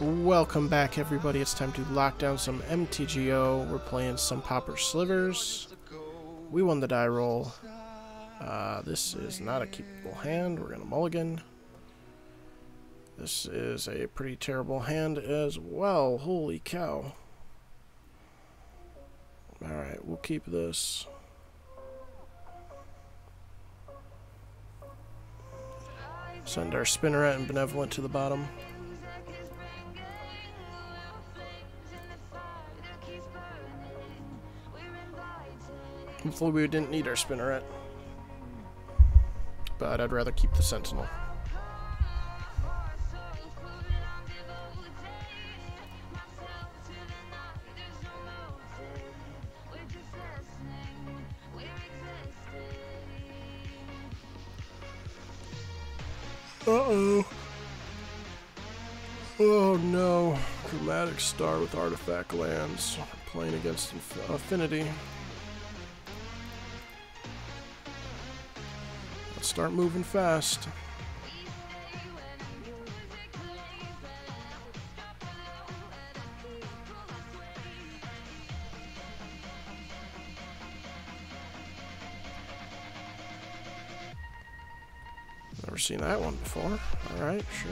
Welcome back, everybody. It's time to lock down some MTGO. We're playing some Pauper Slivers. We won the die roll. This is not a keepable hand. We're going to mulligan. This is a pretty terrible hand as well. Holy cow. Alright, we'll keep this. Send our Spinneret and Benevolent to the bottom. Hopefully we didn't need our Spinneret, but I'd rather keep the Sentinel. Uh-oh. Oh no. Chromatic Star with artifact lands. Playing against Affinity. Let's start moving fast. Never seen that one before. Alright, sure.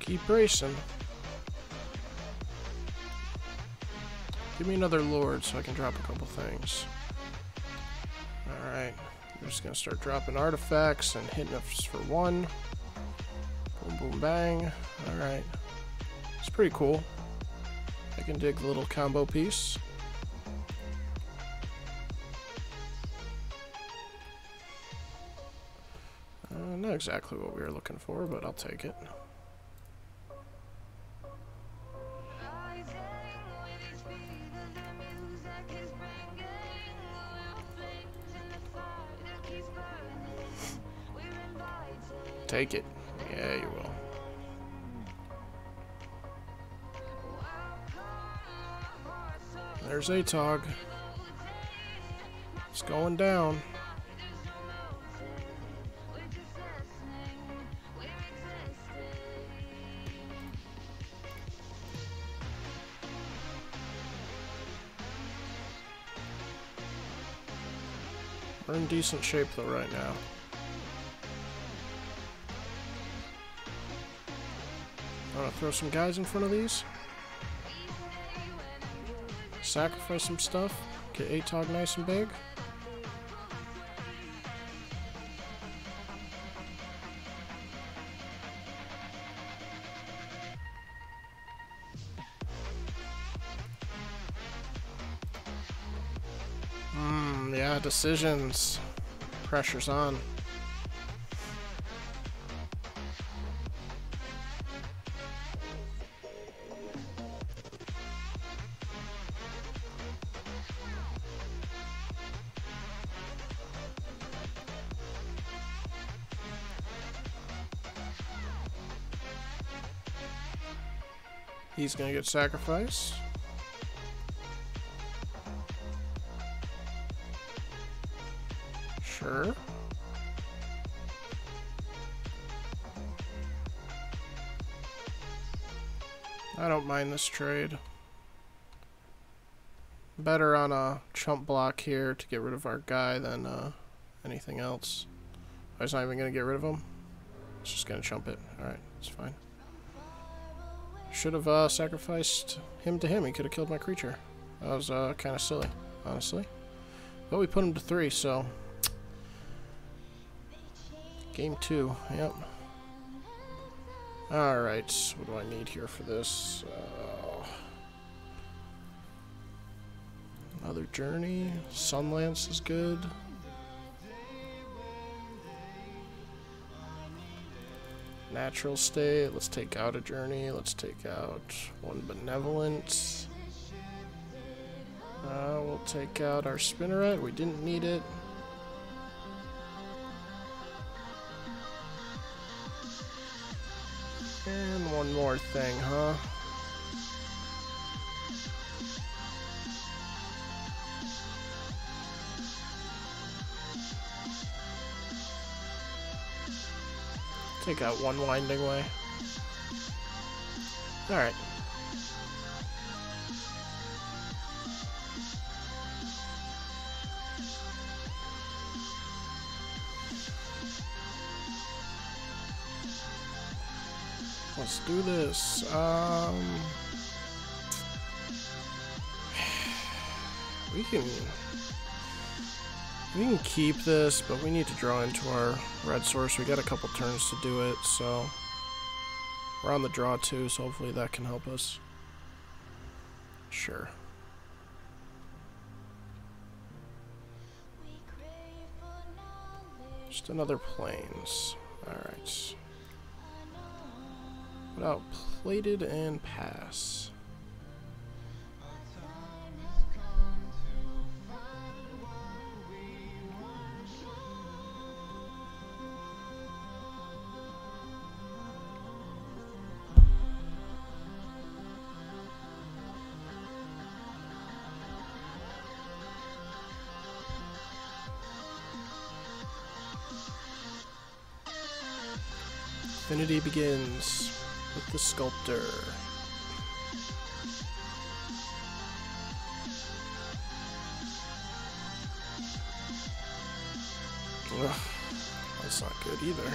Keep racing. Give me another Lord so I can drop a couple things. Alright. We're just going to start dropping artifacts and hitting us for one. Boom, boom, bang. Alright. It's pretty cool. I can dig the little combo piece. Not exactly what we were looking for, but I'll take it. Take it. Yeah, you will. There's Atog. It's going down. We're in decent shape though right now. I'm gonna throw some guys in front of these. Sacrifice some stuff. Get Atog nice and big. Yeah, decisions. Pressure's on. He's gonna get sacrificed. Sure. I don't mind this trade. Better on a chump block here to get rid of our guy than anything else. I was not even gonna get rid of him. It's just gonna chump it. Alright, it's fine. Should have sacrificed him to him. He could have killed my creature. That was kind of silly, honestly. But we put him to 3, so... Game 2, yep. Alright, what do I need here for this? Another journey. Sunlance is good. Natural State. Let's take out a journey. Let's take out one Benevolence. We'll take out our Spinneret. We didn't need it. one more thing, huh? Take out one Winding Way. Alright. Let's do this. We can keep this, but we need to draw into our red source. We got a couple turns to do it, so we're on the draw too, so hopefully that can help us. Sure. Just another plains. Alright. What about Plated and Pass? Affinity begins with the Sculptor. Ugh, that's not good either.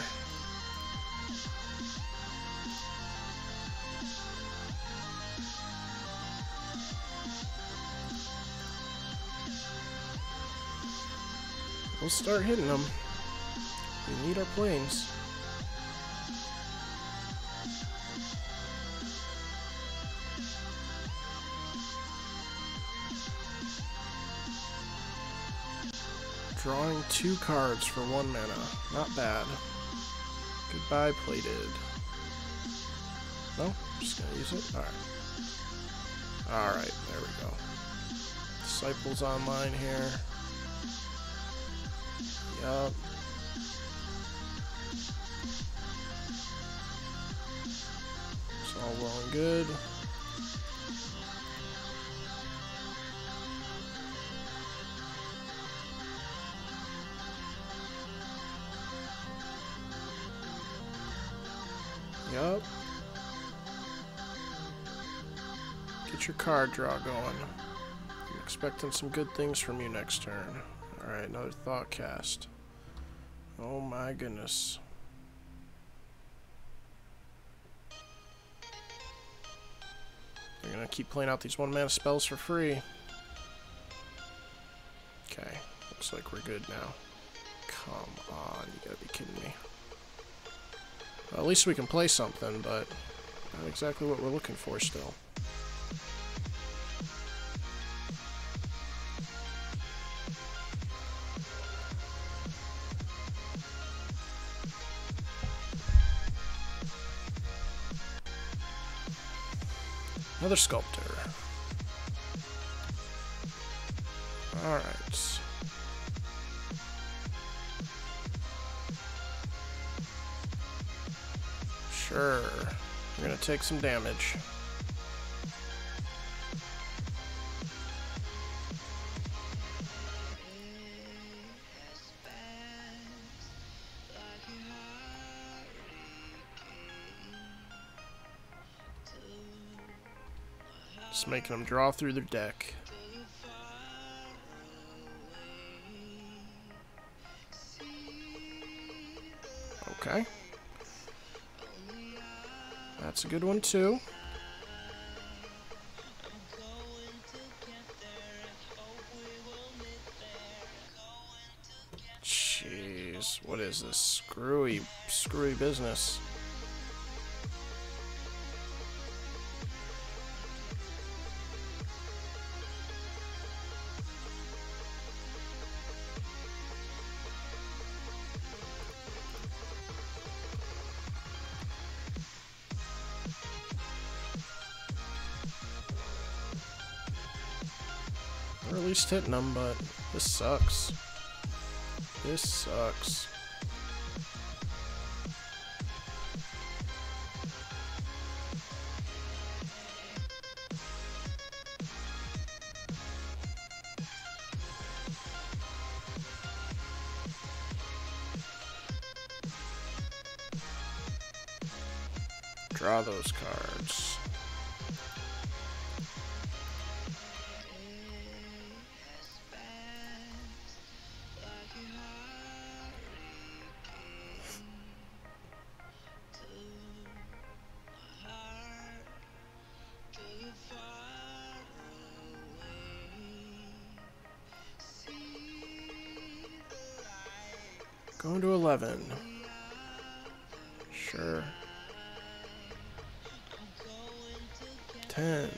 We'll start hitting them. We need our planes. Drawing two cards for one mana. Not bad. Goodbye, Plated. No, I'm just gonna use it. Alright. Alright, there we go. Disciples online here. Yup. It's all well and good. Up. Get your card draw going. I'm expecting some good things from you next turn. Alright, another Thought Cast. Oh my goodness. They're gonna keep playing out these one mana spells for free. Okay, looks like we're good now. Come on, you gotta be kidding me. Well, at least we can play something, but not exactly what we're looking for still. Another Sculptor. Alright. Sure. We're gonna take some damage. Just making them draw through their deck. Okay. That's a good one, too. Jeez, what is this screwy business? Or at least hitting them, but this sucks. This sucks. Draw those cards. Going to 11. Sure. 10.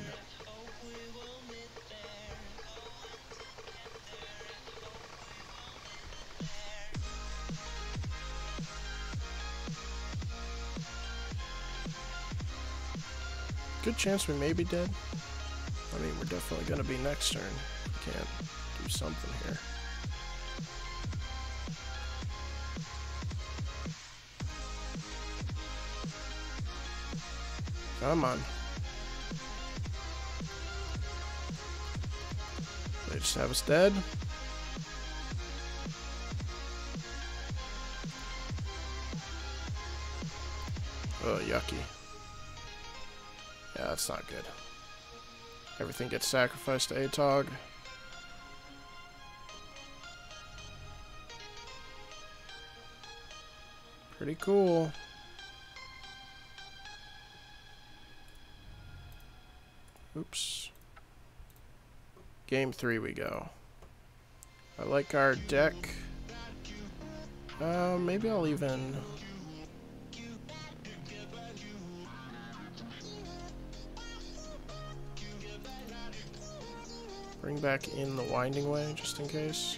Good chance we may be dead. I mean, we're definitely gonna be next turn. We can't do something here. Come on. They just have us dead. Oh, yucky. Yeah, that's not good. Everything gets sacrificed to Atog. Pretty cool. Oops. Game 3 we go. I like our deck. Maybe I'll even... bring back in the Winding Way, just in case.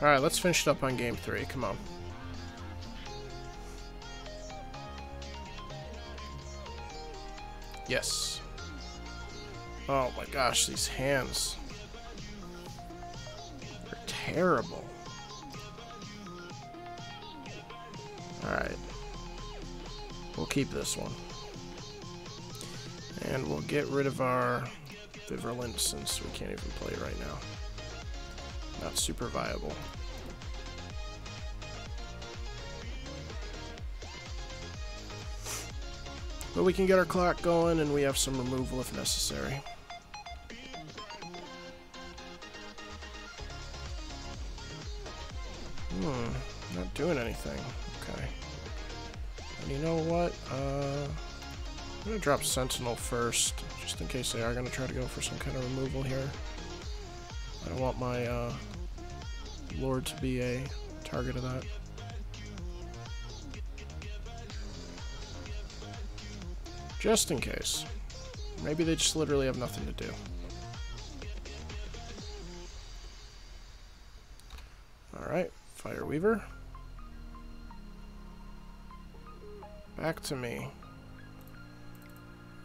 Alright, let's finish it up on Game 3. Come on. Yes. Oh my gosh, these hands are terrible. Alright. We'll keep this one. And we'll get rid of our Viverlint since we can't even play right now. Not super viable. But we can get our clock going, and we have some removal if necessary. Not doing anything. Okay. And you know what? I'm going to drop Sentinel first, just in case they are going to try to go for some kind of removal here. I don't want my Lord to be a target of that. Just in case. Maybe they just literally have nothing to do. Alright, Fireweaver. Back to me.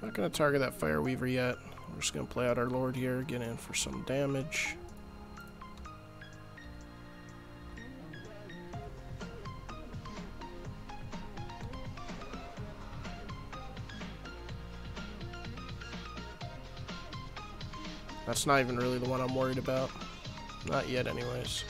Not gonna target that Fireweaver yet. We're just gonna play out our Lord here, get in for some damage. That's not even really the one I'm worried about. Not yet, anyways.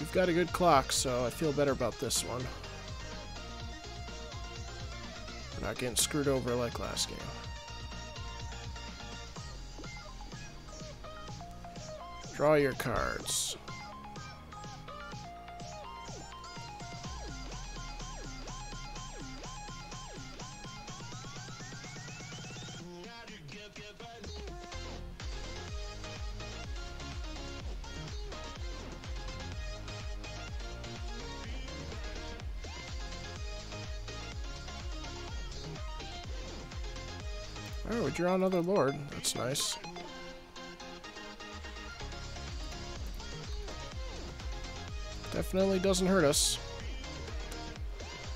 We've got a good clock, so I feel better about this one. Not getting screwed over like last game. Draw your cards. Oh, we draw another Lord. That's nice. Definitely doesn't hurt us.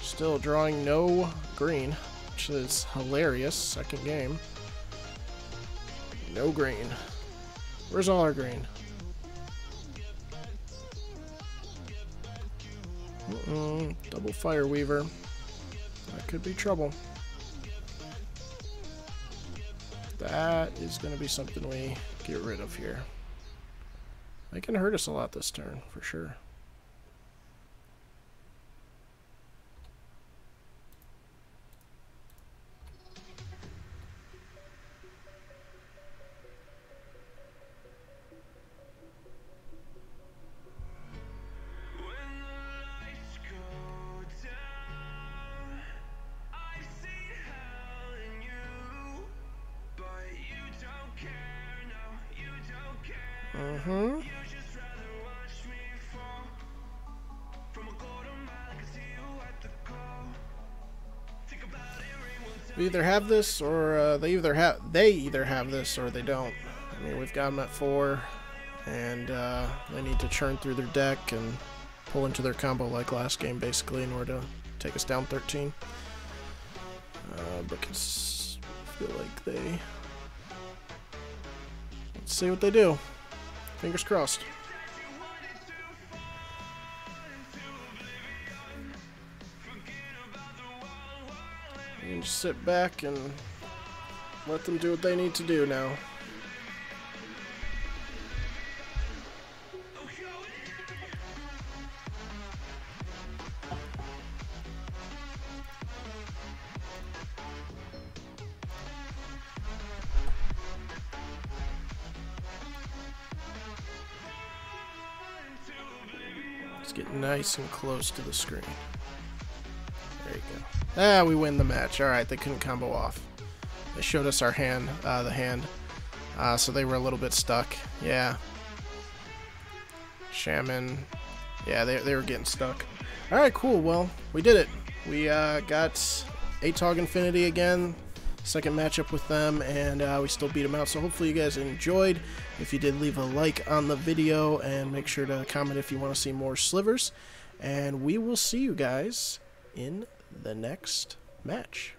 Still drawing no green, which is hilarious. Second game. No green. Where's all our green? Uh-oh. Double Fireweaver. That could be trouble. That is going to be something we get rid of here. They can hurt us a lot this turn, for sure. We either have this or they either have this or they don't. I mean, we've got them at 4, and they need to churn through their deck and pull into their combo like last game, basically, in order to take us down 13. But I feel like they... Let's see what they do. Fingers crossed. And just sit back and let them do what they need to do now. Let's get nice and close to the screen. There you go. Ah, we win the match. Alright, they couldn't combo off. They showed us our hand, so they were a little bit stuck. Yeah. Shaman. Yeah, they were getting stuck. Alright, cool. Well, we did it. We got Atog Affinity again. Second matchup with them, and we still beat them out. So hopefully you guys enjoyed. If you did, leave a like on the video, and make sure to comment if you want to see more Slivers. And we will see you guys in the next match.